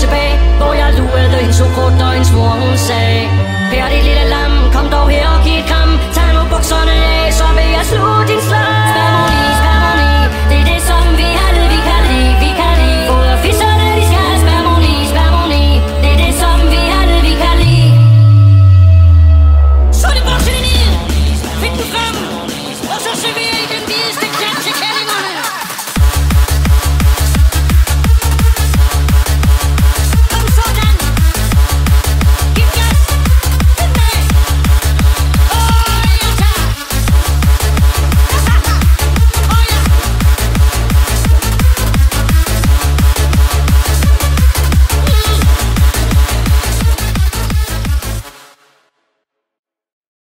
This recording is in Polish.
Tilbage, hvor jeg luede hende så kort og hendes mor hun sagde